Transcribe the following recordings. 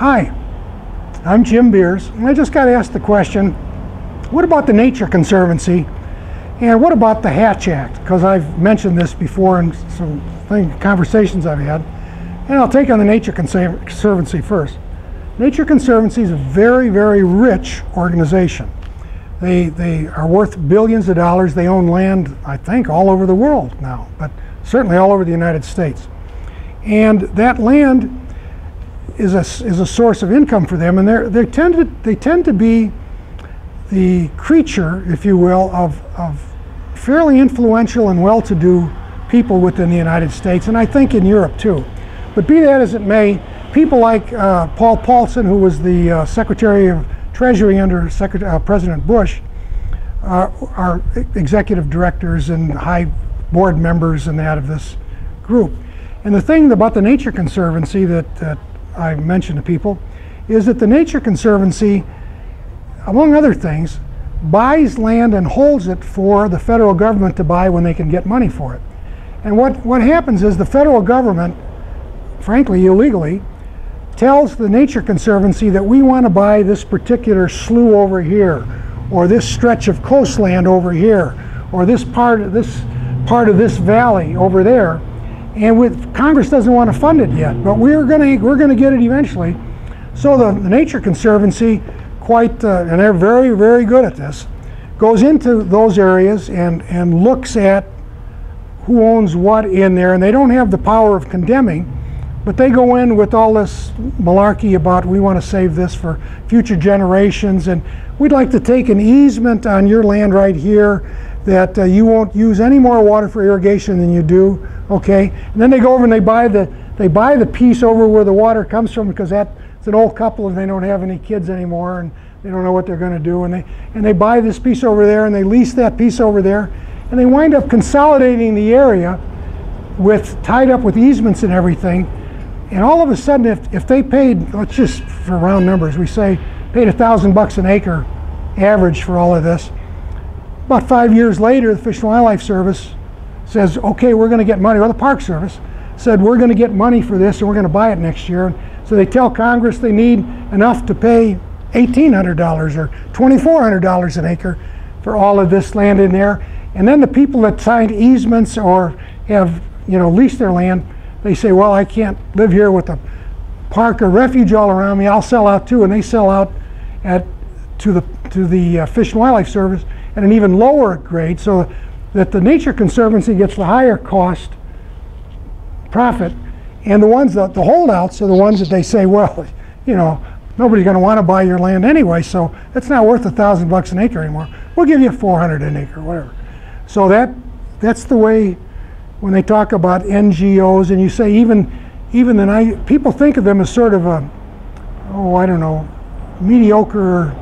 Hi, I'm Jim Beers, and I just got asked the question, what about the Nature Conservancy and what about the Hatch Act? Because I've mentioned this before in some conversations I've had, and I'll take on the Nature Conservancy first. Nature Conservancy is a very, very rich organization. They are worth billions of dollars. They own land, I think, all over the world now, but certainly all over the United States. And that land is a source of income for them, and they tend to be the creature, if you will, of fairly influential and well-to-do people within the United States, and I think in Europe too. But be that as it may, people like Paul Paulson, who was the Secretary of Treasury under President Bush, are executive directors and high board members and that of this group. And the thing about the Nature Conservancy that I mentioned to people is that the Nature Conservancy, among other things, buys land and holds it for the federal government to buy when they can get money for it. And what happens is the federal government, frankly illegally, tells the Nature Conservancy that we want to buy this particular slough over here, or this stretch of coastland over here, or this part of this valley over there. And Congress doesn't want to fund it yet, but we're going to get it eventually. So the Nature Conservancy, and they're very, very good at this, goes into those areas and looks at who owns what in there, and they don't have the power of condemning, but they go in with all this malarkey about we want to save this for future generations, and we'd like to take an easement on your land right here that you won't use any more water for irrigation than you do. Okay, and then they go over and they buy the piece over where the water comes from, because it's an old couple and they don't have any kids anymore and they don't know what they're going to do, and they buy this piece over there and they lease that piece over there, and they wind up consolidating the area tied up with easements and everything. And all of a sudden, if they paid, let's just for round numbers, we say paid $1,000 an acre average for all of this, about 5 years later the Fish and Wildlife Service says, okay, we're going to get money, or the Park Service said, we're going to get money for this and we're going to buy it next year. So they tell Congress they need enough to pay $1,800 or $2,400 an acre for all of this land in there. And then the people that signed easements or have, you know, leased their land, they say, well, I can't live here with a park or refuge all around me, I'll sell out too. And they sell out to the Fish and Wildlife Service at an even lower grade, so that the Nature Conservancy gets the higher cost profit, and the holdouts are the ones that they say, well, you know, nobody's going to want to buy your land anyway, so it's not worth $1,000 an acre anymore, we'll give you $400 an acre, whatever. So that's the way. When they talk about NGOs, and you say people think of them as sort of a, oh, I don't know, mediocre,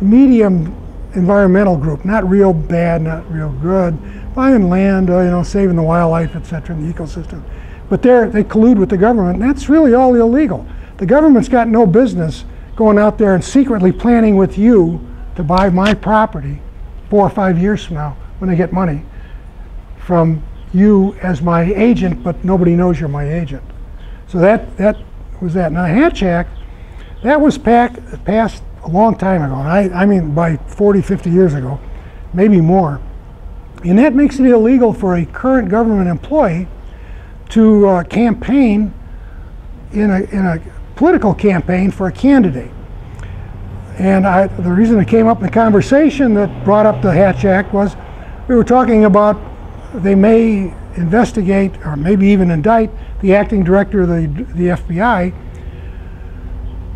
medium environmental group, not real bad, not real good, buying land, you know, saving the wildlife, etc., and the ecosystem. But they collude with the government, and that's really all illegal. The government's got no business going out there and secretly planning with you to buy my property 4 or 5 years from now when they get money from you as my agent, but nobody knows you're my agent. So that was that. Now, Hatch Act, that was passed a long time ago, and I mean by 40, 50 years ago, maybe more. And that makes it illegal for a current government employee to campaign in a political campaign for a candidate. And the reason it came up in the conversation that brought up the Hatch Act was we were talking about they may investigate or maybe even indict the acting director of the FBI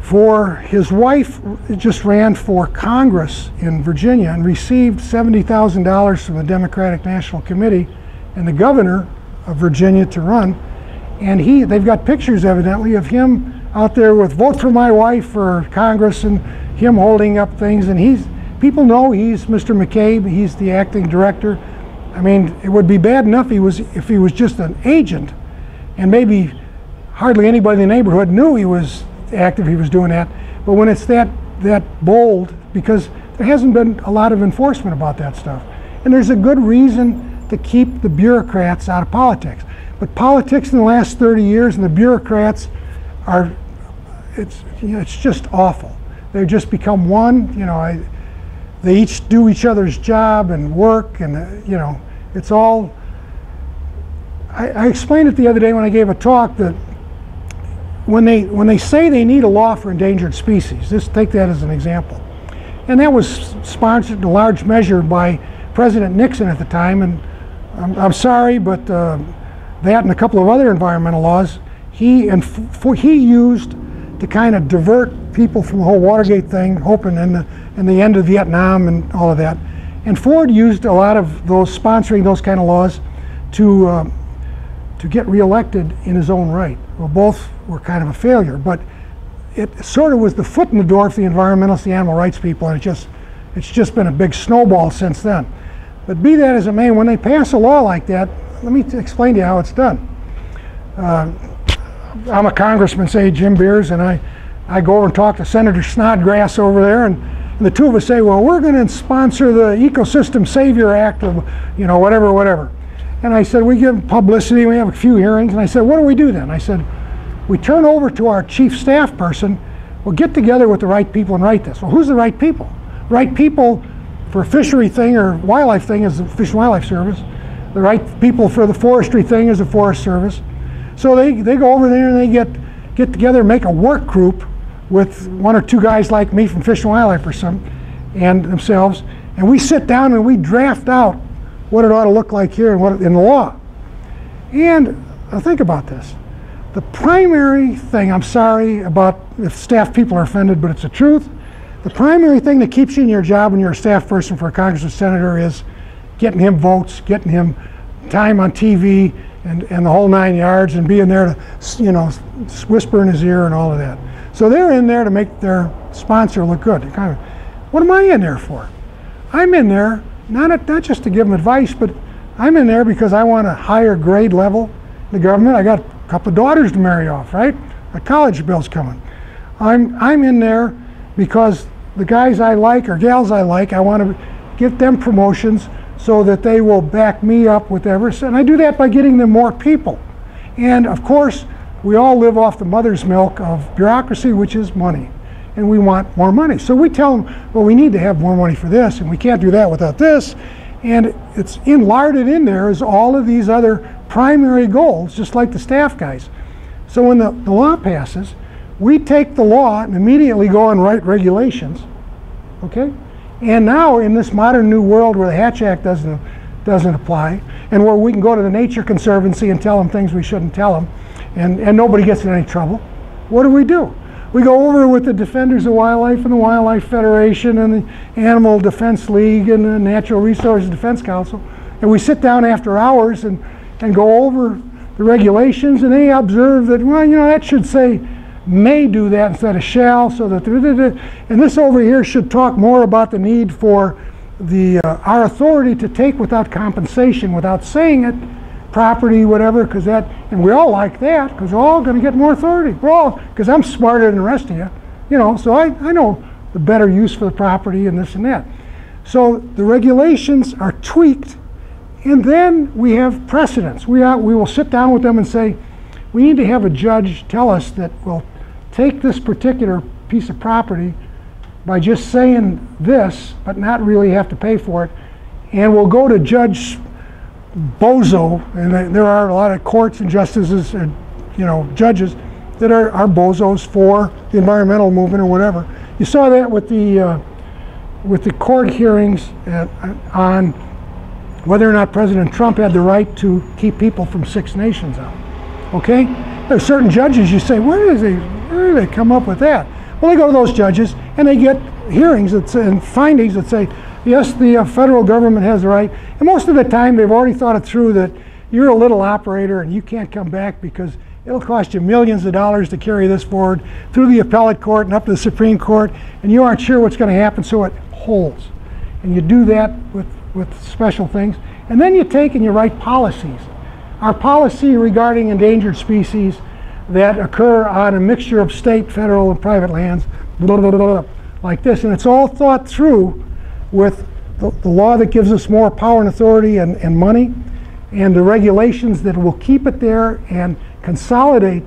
for his wife just ran for Congress in Virginia and received $70,000 from the Democratic National Committee and the governor of Virginia to run, and they've got pictures evidently of him out there with vote for my wife for Congress and him holding up things, and people know he's Mr. McCabe, he's the acting director. I mean, it would be bad enough if he was just an agent, and maybe hardly anybody in the neighborhood knew he was active, he was doing that. But when it's that bold, because there hasn't been a lot of enforcement about that stuff. And there's a good reason to keep the bureaucrats out of politics. But politics in the last 30 years and the bureaucrats are it's just awful. They just become one. You know, they each do each other's job and work, and you know, it's all. I explained it the other day when I gave a talk that when they say they need a law for endangered species, just take that as an example, and that was sponsored in large measure by President Nixon at the time. And I'm sorry, but that and a couple of other environmental laws he used to kind of divert people from the whole Watergate thing, hoping in the end of Vietnam and all of that. And Ford used a lot of those, sponsoring those kind of laws to get reelected in his own right. Well, both were kind of a failure, but it sort of was the foot in the door for the environmentalists, the animal rights people, and it's just been a big snowball since then. But be that as it may, when they pass a law like that, let me explain to you how it's done. I'm a congressman, say Jim Beers, and I go over and talk to Senator Snodgrass over there, and the two of us say, well, we're going to sponsor the Ecosystem Savior Act of, you know, whatever, whatever. And I said, we give publicity, we have a few hearings, and I said, what do we do then? I said, we turn over to our chief staff person, we'll get together with the right people and write this. Well, who's the right people? Right people for a fishery thing or wildlife thing is the Fish and Wildlife Service. The right people for the forestry thing is the Forest Service. So they go over there and they get together, make a work group with one or two guys like me from Fish and Wildlife or some, and themselves, and we sit down and we draft out what it ought to look like here and what in the law. And think about this. The primary thing, I'm sorry about if staff people are offended, but it's the truth, the primary thing that keeps you in your job when you're a staff person for a congressman, senator is getting him votes, getting him time on TV, and the whole 9 yards, and being there to, you know, whisper in his ear and all of that. So they're in there to make their sponsor look good. Kind of, what am I in there for? I'm in there not just to give them advice, but I'm in there because I want a higher grade level in the government. I got a couple of daughters to marry off, right? A college bill's coming. I'm in there because the guys I like or gals I like, I want to get them promotions so that they will back me up with Everest, and I do that by getting them more people. And of course, we all live off the mother's milk of bureaucracy, which is money, and we want more money. So we tell them, well, we need to have more money for this, and we can't do that without this, and it's larded in there is all of these other primary goals, just like the staff guys. So when the law passes, we take the law and immediately go and write regulations, okay? And now in this modern new world where the Hatch Act doesn't apply, and where we can go to the Nature Conservancy and tell them things we shouldn't tell them, and nobody gets in any trouble, what do? We go over with the Defenders of Wildlife and the Wildlife Federation and the Animal Defense League and the Natural Resources Defense Council, and we sit down after hours and go over the regulations, and they observe that, well, you know, that should say may do that instead of shall, so that and this over here should talk more about the need for the our authority to take without compensation, without saying it, property, whatever, because that, and we all like that because we're all going to get more authority. We're all, because I'm smarter than the rest of you, you know, so I know the better use for the property and this and that. So the regulations are tweaked, and then we have precedents. We will sit down with them and say, we need to have a judge tell us that we'll take this particular piece of property by just saying this, but not really have to pay for it, and we'll go to Judge Bozo, and there are a lot of courts and justices and, you know, judges that are bozos for the environmental movement or whatever. You saw that with the court hearings on whether or not President Trump had the right to keep people from Six Nations out. Okay, there are certain judges you say, where do they come up with that? Well, they go to those judges and they get hearings and findings that say, yes, the federal government has the right. And most of the time they've already thought it through that you're a little operator and you can't come back because it'll cost you millions of dollars to carry this forward through the appellate court and up to the Supreme Court, and you aren't sure what's going to happen, so it holds. And you do that with special things. And then you take and you write policies. Our policy regarding endangered species that occur on a mixture of state, federal, and private lands, blah, blah, blah, blah, like this. And it's all thought through with the law that gives us more power and authority and money, and the regulations that will keep it there and consolidate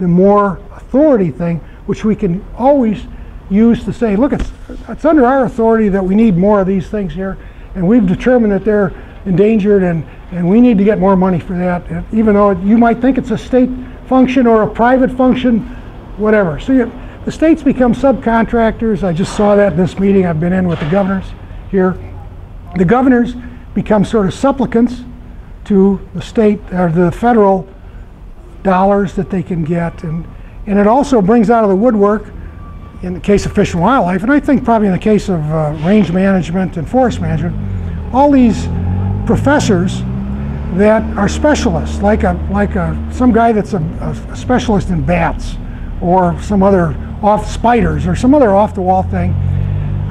the more authority thing which we can always use to say, look, it's under our authority that we need more of these things here, and we've determined that they're endangered, and we need to get more money for that, and even though you might think it's a state function or a private function, whatever. So the states become subcontractors. I just saw that in this meeting I've been in with the governors here. The governors become sort of supplicants to the state or the federal dollars that they can get, and it also brings out of the woodwork, in the case of Fish and Wildlife, and I think probably in the case of range management and forest management, all these professors that are specialists, some guy that's a specialist in bats, or some other spiders, or some other off-the-wall thing.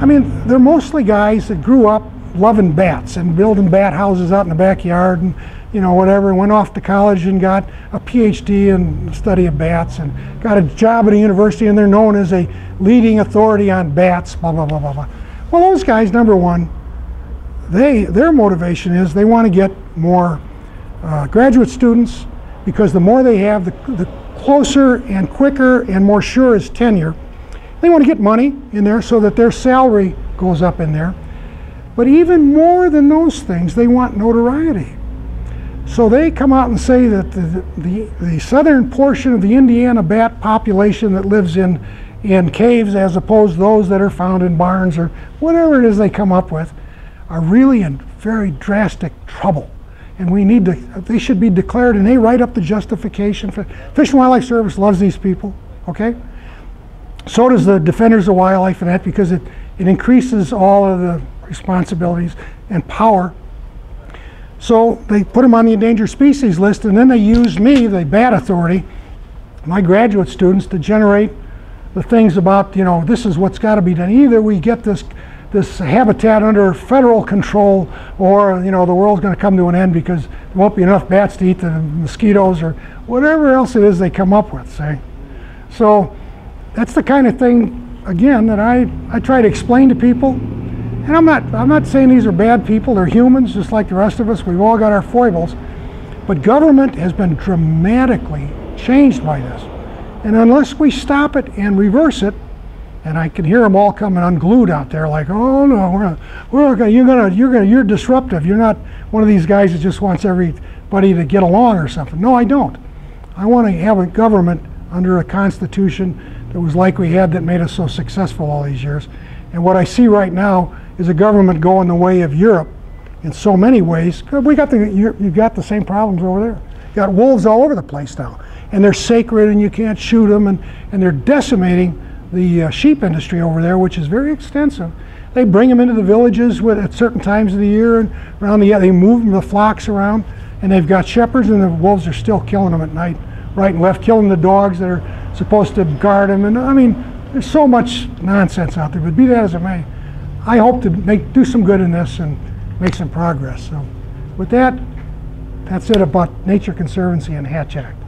I mean, they're mostly guys that grew up loving bats and building bat houses out in the backyard, and you know, whatever, and went off to college and got a PhD in the study of bats and got a job at a university, and they're known as a leading authority on bats, blah, blah, blah, blah, blah. Well, those guys, number one, their motivation is they want to get more graduate students, because the more they have, the closer and quicker and more sure is tenure. They want to get money in there so that their salary goes up in there. But even more than those things, they want notoriety. So they come out and say that the southern portion of the Indiana bat population that lives in caves, as opposed to those that are found in barns or whatever it is they come up with, are really in very drastic trouble. And we need to, they should be declared, and they write up the justification for. Fish and Wildlife Service loves these people, okay? So does the Defenders of Wildlife and that, because it increases all of the responsibilities and power. So they put them on the endangered species list, and then they use me, the bat authority, my graduate students, to generate the things about, you know, this is what's got to be done. Either we get this habitat under federal control, or, you know, the world's going to come to an end because there won't be enough bats to eat the mosquitoes, or whatever else it is they come up with, say. So that's the kind of thing, again, that I try to explain to people. And I'm not saying these are bad people. They're humans just like the rest of us. We've all got our foibles. But government has been dramatically changed by this. And unless we stop it and reverse it, and I can hear them all coming unglued out there like, oh no, you're disruptive. You're not one of these guys that just wants everybody to get along or something. No, I don't. I want to have a government under a constitution that was like we had, that made us so successful all these years. And what I see right now is a government going the way of Europe in so many ways. You've got the same problems over there. You've got wolves all over the place now, and they're sacred and you can't shoot them, and they're decimating the sheep industry over there, which is very extensive. They bring them into the villages at certain times of the year, and they move them, the flocks around, and they've got shepherds, and the wolves are still killing them at night, right and left, killing the dogs that are supposed to guard them. And I mean, there's so much nonsense out there, but be that as it may, I hope to do some good in this and make some progress. So with that, that's it about Nature Conservancy and Hatch Act.